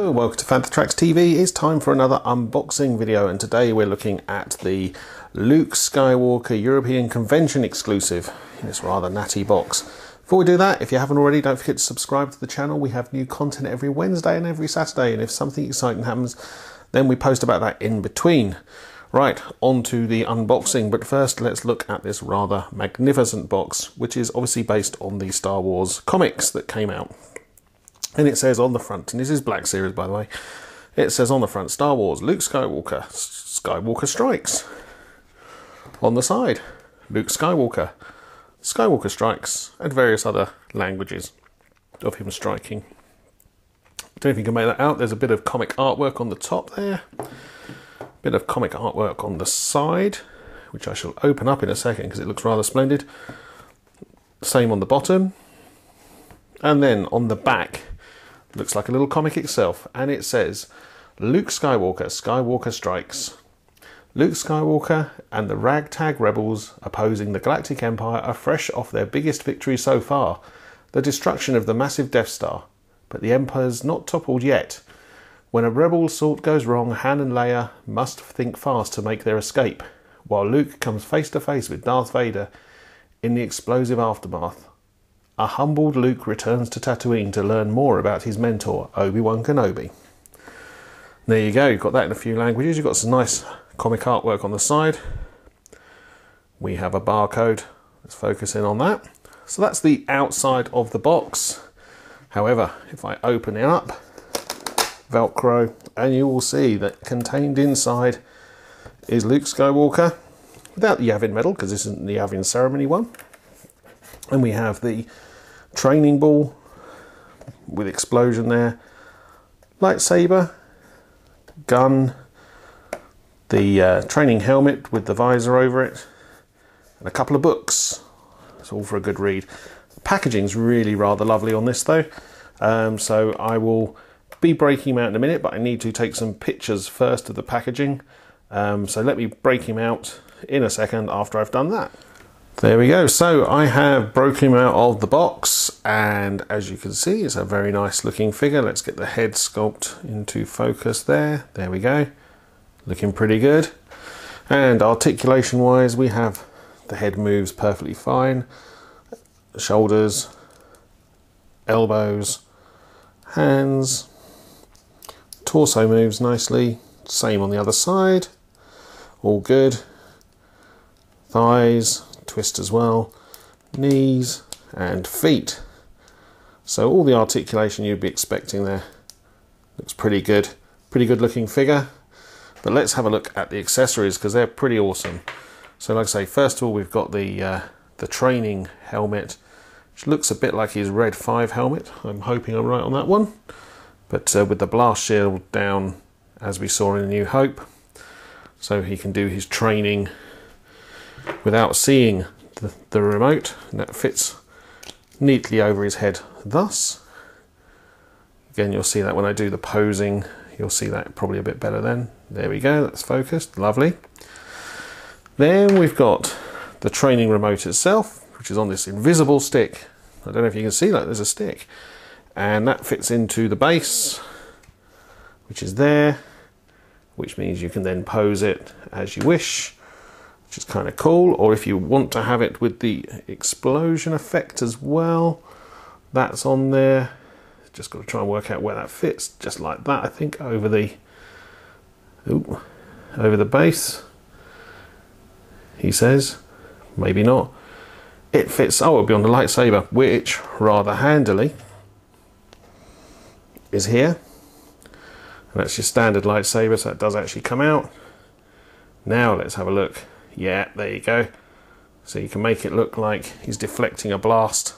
Hello, welcome to Fantha Tracks TV. It's time for another unboxing video, and today we're looking at the Luke Skywalker European Convention exclusive in this rather natty box. Before we do that, if you haven't already, don't forget to subscribe to the channel. We have new content every Wednesday and every Saturday, and if something exciting happens, then we post about that in between. Right, on to the unboxing, but first let's look at this rather magnificent box, which is obviously based on the Star Wars comics that came out. And it says on the front, and this is Black Series, by the way, it says on the front, Star Wars, Luke Skywalker, Skywalker Strikes. On the side, Luke Skywalker, Skywalker Strikes, and various other languages of him striking. Don't know if you can make that out. There's a bit of comic artwork on the top there, a bit of comic artwork on the side, which I shall open up in a second because it looks rather splendid. Same on the bottom. And then on the back, looks like a little comic itself, and it says Luke Skywalker, Skywalker Strikes. Luke Skywalker and the ragtag rebels opposing the Galactic Empire are fresh off their biggest victory so far, the destruction of the massive Death Star. But the Empire's not toppled yet. When a rebel assault goes wrong, Han and Leia must think fast to make their escape, while Luke comes face to face with Darth Vader in the explosive aftermath. A humbled Luke returns to Tatooine to learn more about his mentor, Obi-Wan Kenobi. There you go, you've got that in a few languages. You've got some nice comic artwork on the side. We have a barcode. Let's focus in on that. So that's the outside of the box. However, if I open it up, Velcro, and you will see that contained inside is Luke Skywalker, without the Yavin medal, because this isn't the Yavin ceremony one. And we have the training ball with explosion there, lightsaber, gun, the training helmet with the visor over it, and a couple of books. It's all for a good read. The packaging's really rather lovely on this though, so I will be breaking him out in a minute, but I need to take some pictures first of the packaging, so let me break him out in a second after I've done that. There we go, so I have broken him out of the box, and as you can see, it's a very nice looking figure. Let's get the head sculpt into focus there. There we go, looking pretty good. And articulation wise, we have the head moves perfectly fine, shoulders, elbows, hands, torso moves nicely, same on the other side, all good, thighs, twist as well, knees and feet. So all the articulation you'd be expecting there. Looks pretty good looking figure. But let's have a look at the accessories because they're pretty awesome. So like I say, first of all we've got the training helmet, which looks a bit like his Red 5 helmet. I'm hoping I'm right on that one. But with the blast shield down, as we saw in A New Hope, so he can do his training without seeing the remote, and that fits neatly over his head thus. Again, you'll see that when I do the posing, you'll see that probably a bit better then. There we go, that's focused, lovely. Then we've got the training remote itself, which is on this invisible stick. I don't know if you can see that, there's a stick. And that fits into the base, which is there, which means you can then pose it as you wish, which is kind of cool. Or if you want to have it with the explosion effect as well, that's on there. Just got to try and work out where that fits, just like that, I think, over the base, he says. Maybe not. It fits, oh, it'll be on the lightsaber, which rather handily is here. And that's your standard lightsaber, so it does actually come out. Now let's have a look. Yeah, there you go. So you can make it look like he's deflecting a blast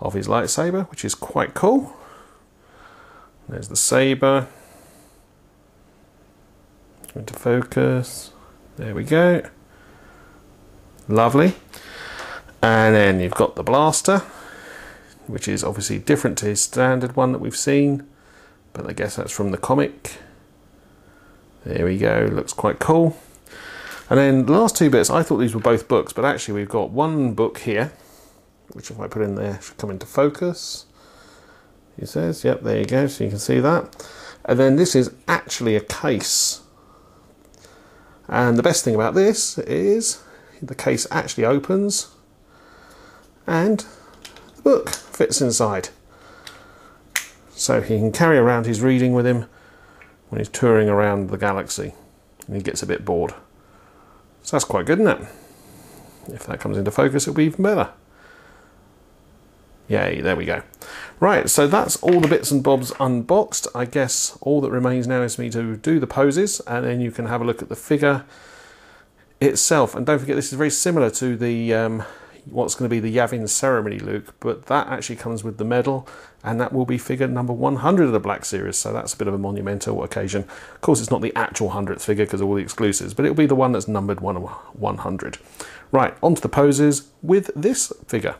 of his lightsaber, which is quite cool. There's the saber. Into focus. There we go. Lovely. And then you've got the blaster, which is obviously different to his standard one that we've seen, but I guess that's from the comic. There we go. Looks quite cool. And then the last two bits, I thought these were both books, but actually we've got one book here, which if I put in there should come into focus. He says, yep, there you go, so you can see that. And then this is actually a case. And the best thing about this is the case actually opens and the book fits inside. So he can carry around his reading with him when he's touring around the galaxy and he gets a bit bored. So that's quite good, isn't it? If that comes into focus, it'll be even better. Yay, there we go. Right, so that's all the bits and bobs unboxed. I guess all that remains now is for me to do the poses, and then you can have a look at the figure itself. And don't forget, this is very similar to the what's going to be the Yavin ceremony, Luke, but that actually comes with the medal, and that will be figure number 100 of the Black Series, so that's a bit of a monumental occasion. Of course, it's not the actual 100th figure because of all the exclusives, but it'll be the one that's numbered 100. Right, onto the poses with this figure.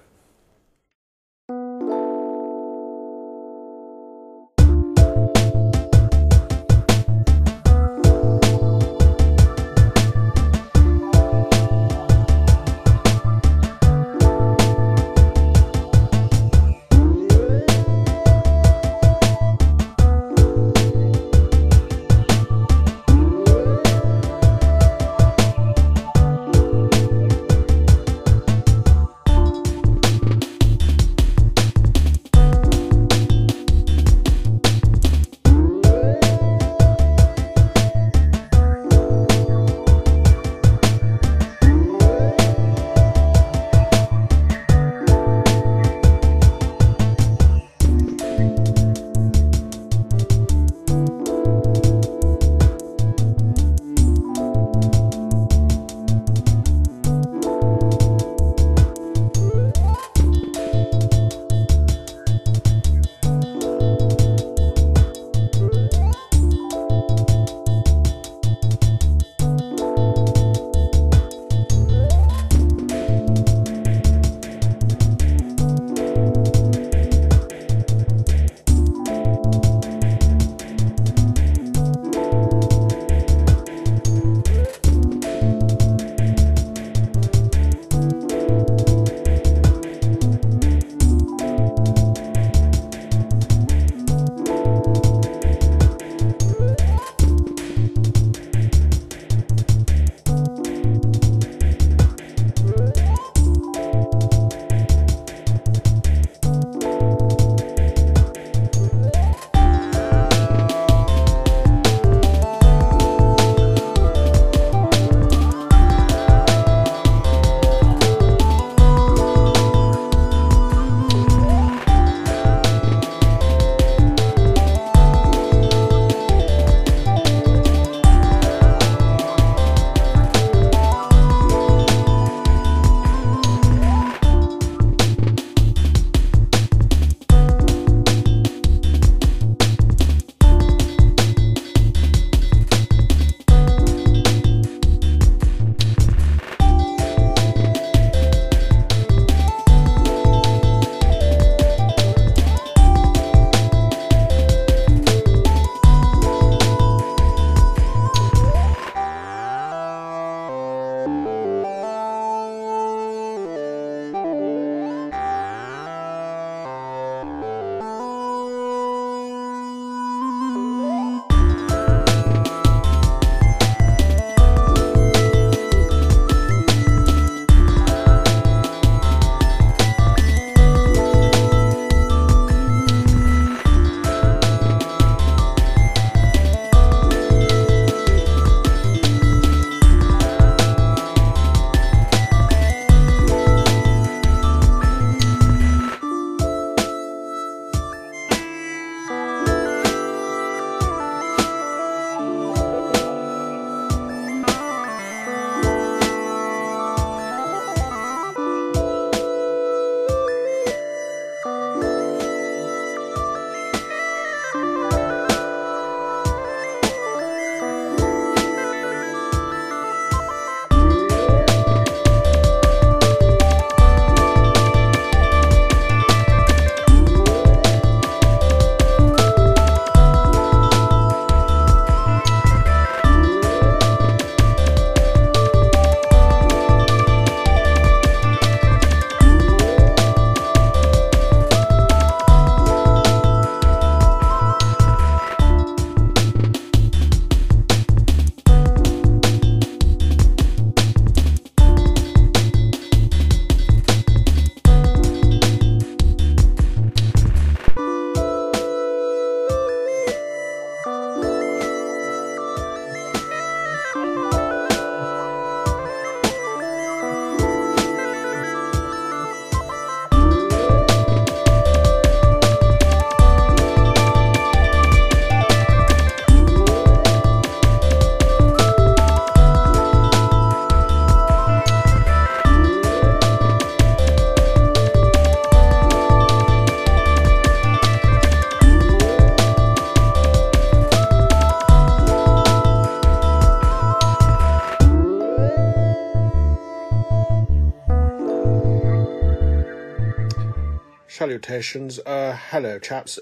Salutations, hello chaps,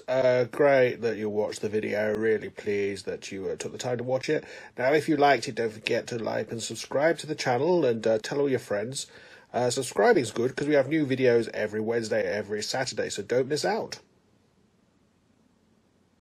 great that you watched the video, really pleased that you took the time to watch it. Now if you liked it, don't forget to like and subscribe to the channel, and tell all your friends. Subscribing is good because we have new videos every Wednesday, every Saturday, so don't miss out.